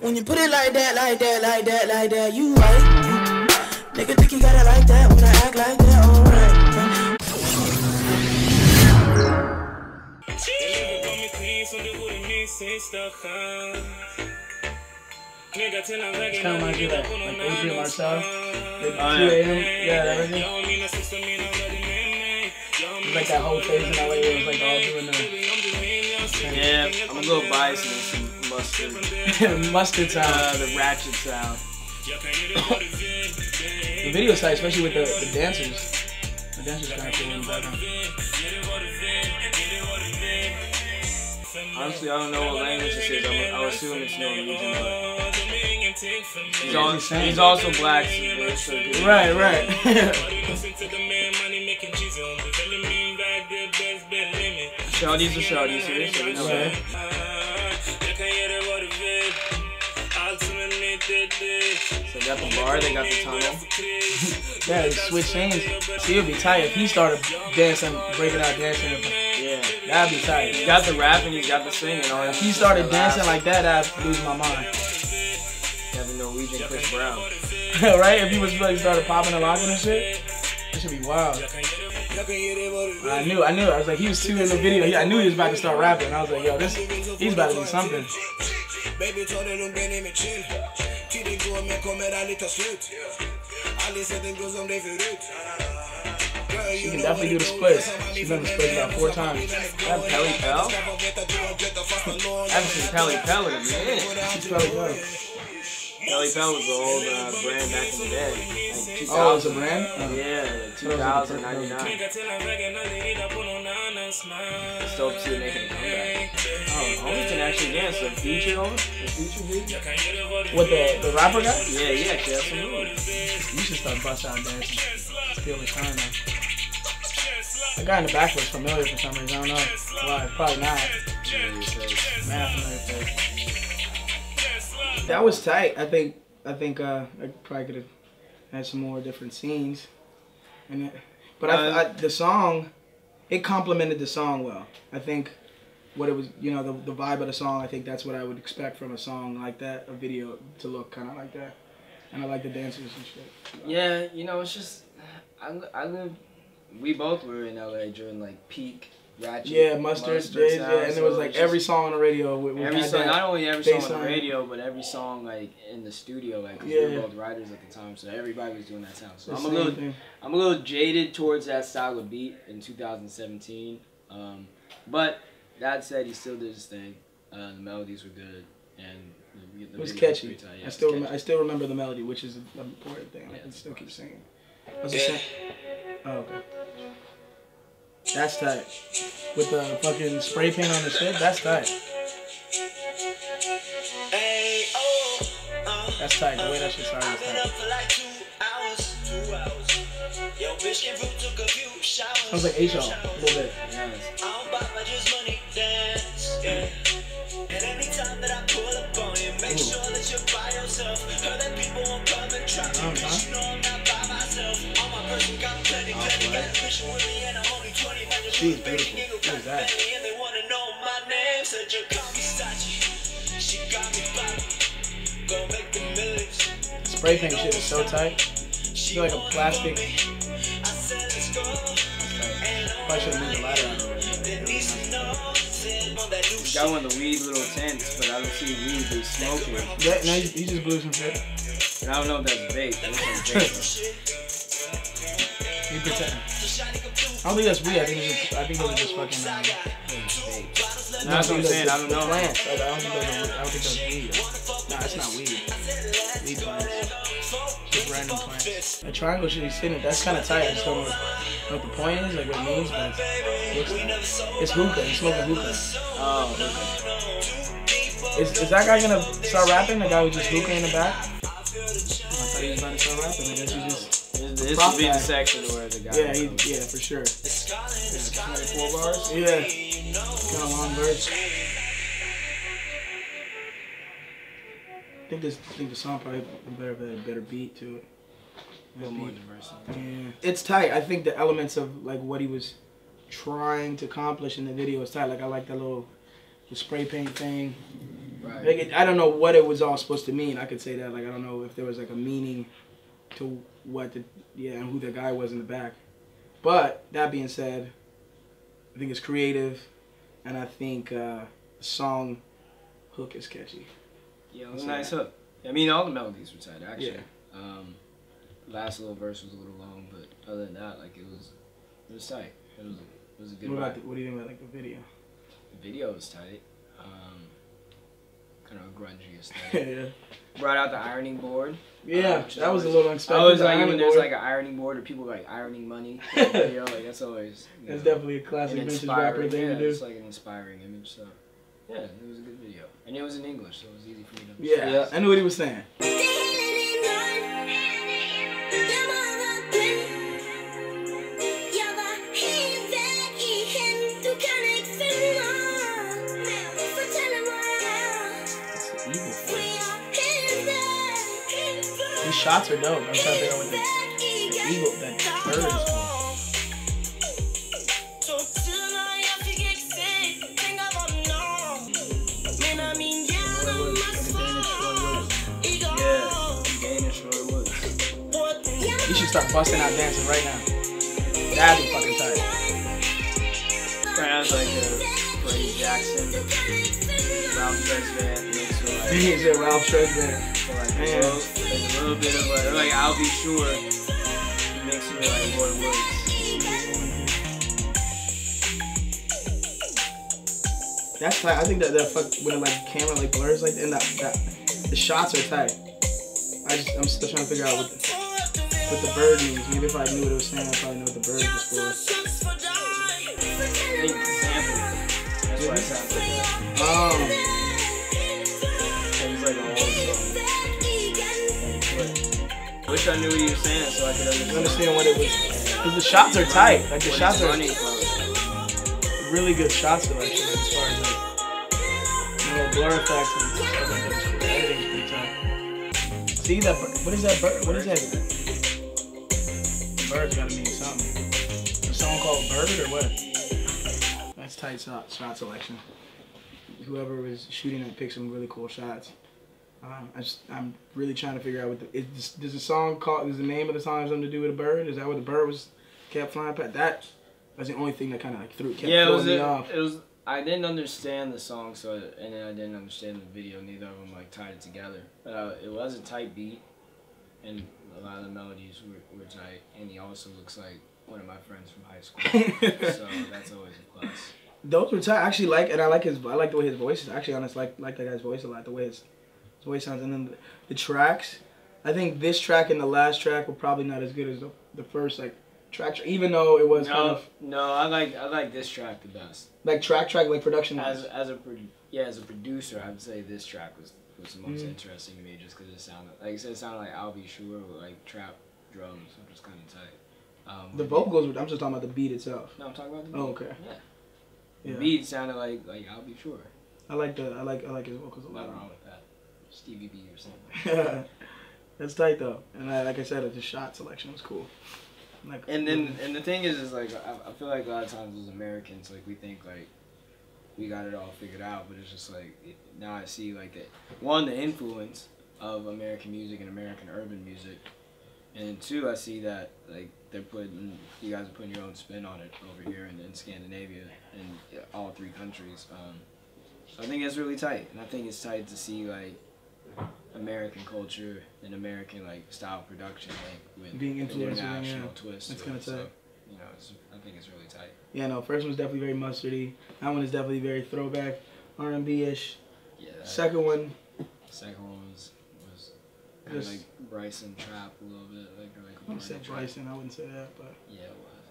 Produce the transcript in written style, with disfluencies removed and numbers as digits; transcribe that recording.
When you put it like that, like that, like that, like that, you right. Nigga think you got it like that when I act like that, alright. It's kind of like you, like Adrian Marcel, the 2 AM, yeah, that version. It's like that whole phase in LA where it was like all doing the... Yeah, I'm gonna go buy some mustard. Mustard sound. The ratchet sound. The video side, especially with the dancers. The dancers kind of feel in the background. Honestly, I don't know what language this is. I'll assume it's Norwegian, but... He's also black, so right, right. Shawty's a shawty, seriously. So they got the bar, they got the tunnel. Yeah, they switch hands. See, it'd be tight if he started dancing, breaking out dancing. Yeah, that'd be tight. He's got the rap and he's got the singing. All if he started dancing like that, I'd lose my mind. Norwegian Chris Brown. Right? If he was like started popping and locking and shit, that should be wild. I knew. I was like, he was too in the video. I knew he was about to start rapping. And I was like, yo, this, he's about to do something. She can definitely do the splits. She's done the splits about 4 times. That Pelly Pell? I haven't seen Pelly Pell in a minute. She's Pelly Pell. Pelly Pell was the old brand back in the day. Like 2000. Oh, it was a brand? Yeah, like 2099. Still too making a comeback. Oh, Homie can actually dance. The feature on it? The feature dude? What, the rapper guy? Yeah, yeah, she has some moves. You should start bust out dancing. Feel the time now. The guy in the back was familiar for some reason. I don't know why. Probably not. Man, familiar face. That was tight. I think I probably could have had some more different scenes in it. But the song, it complemented the song well. I think what it was, you know, the vibe of the song, I think that's what I would expect from a song like that, a video to look kind of like that. And I like the dancers and shit. Yeah, you know, it's just, we both were in LA during like peak ratchet, yeah, mustard days, yeah, and it was like every song on the radio. Every song, not only every song on the radio, but every song like in the studio. Like cause we were both writers at the time, so everybody was doing that sound. So I'm a little jaded towards that style of beat in 2017. But that said, he still did his thing. The melodies were good, and the it was catchy. Was tight. Yeah, I still remember the melody, which is an important thing. Yeah, I can still keep singing. Oh, okay. That's tight. With the fucking spray paint on the shit, that's tight. That's tight, the way that shit started was tight. Sounds like H.O. a little bit. Yeah. She's beautiful. What is that? Spray paint shit is so tight. It's like a plastic. Probably should have moved the ladder out of the way. Got one of the weed little tents, but I don't see weed they smoking. Yeah, no, he just blew some shit. And I don't know if that's vape. It looks like vape. He pretending. I don't think that's weird. I think it was just fucking. No, that's what I'm saying. I don't know. I don't think that's weed. Nah, it's not weed. Weed plants. Just random plants. The triangle shit he's sitting. That's kind of tight. I just don't know what the point is, like what it means, but it looks like. It's hookah. He's smoking hookah. Oh, hookah. Is that guy gonna start rapping? The guy with just hookah in the back? I thought he was about to start rapping. I guess he just. This would be the section where the guy. Yeah, yeah, for sure. Yeah, like 4 bars. Yeah, kind of long verse. I think the song probably had a better beat to it. A little more diverse. Yeah, it's tight. I think the elements of like what he was trying to accomplish in the video is tight. Like I like that little spray paint thing. Right. Like I don't know what it was all supposed to mean. I could say that. Like I don't know if there was like a meaning to what the and who the guy was in the back. But that being said, I think it's creative, and I think the song hook is catchy. Yeah, it was a nice hook. I mean, all the melodies were tight actually. Yeah. Last little verse was a little long, but other than that, like it was tight. It was a good. What do you think about like the video? The video was tight. Kind of a grungy aesthetic. Yeah. Brought out the ironing board. Yeah, that was a little unexpected. I was like, when there's like an ironing board or people like ironing money. Video, like that's always. That's definitely a classic vintage rapper thing to do. It's like an inspiring image. So, yeah, it was a good video, and it was in English, so it was easy for me to understand. Yeah, I knew what he was saying. These shots are dope. I'm trying to figure out what the eagle, that bird is called. You should start busting out dancing right now. That'd be fucking tight. Sounds like a Brady Jackson. Ralph Tresvant makes it like. He's at Ralph Tresvant. So like, a little bit of like I'll be sure. He makes it like Roy Woods. That's tight. I think that when it like camera like blurs like and that the shots are tight. I'm still trying to figure out what the bird means. Maybe if I knew what it was saying, I'd probably know what the bird was for. I think sample. That's why it sounds like that. I wish I knew what he was saying so I could understand what it was. Because the shots are tight. Like the shots are really good shot selection as far as like blur effects and stuff like that. Everything's pretty tight. See that bird? What is that bird? What is that? The bird's gotta mean something. Is someone called bird or what? That's tight shot selection. Whoever was shooting it picked some really cool shots. I'm really trying to figure out what does the song called. Does the name of the song have something to do with a bird? Is that what the bird was kept flying past? That was the only thing that kind of like kept throwing me off. It was. I didn't understand the song, and then I didn't understand the video. Neither of them like tied it together. But it was a tight beat, and a lot of the melodies were tight. And he also looks like one of my friends from high school, so that's always a plus. Those were tight. I actually like, and I like the way his voice is. Actually, honestly, like that guy's voice a lot. The way his voice sounds, and then the tracks. I think this track and the last track were probably not as good as the first like track. Even though it was kind of I like this track the best. Like track like production. As a producer, I'd say this track was the most interesting to me, just because it sounded like it sounded like I'll Be Sure with like trap drums, which was kind of tight. The vocals. I'm just talking about the beat itself. No, I'm talking about the beat. Oh, okay. Yeah. Yeah. The beat sounded like I'll Be Sure. I like his vocals a lot. Nothing wrong with that. Stevie B or something. That's tight though, and like I said, the shot selection was cool. Like, and the thing is like I feel like a lot of times as Americans like we think like we got it all figured out, but it's just like now I see like the influence of American music and American urban music, and two, I see that like. You guys are putting your own spin on it over here in Scandinavia and all three countries. I think it's really tight, and I think it's tight to see like American culture and American like style production like with being influenced with international twist. It's kind of tight. So, you know, I think it's really tight. Yeah, no, first one's definitely very mustardy. That one is definitely very throwback, R&B-ish. Yeah. Second one was kind of like Bryson trap a little bit. I wouldn't say Bryson, I wouldn't say that, but yeah, it was.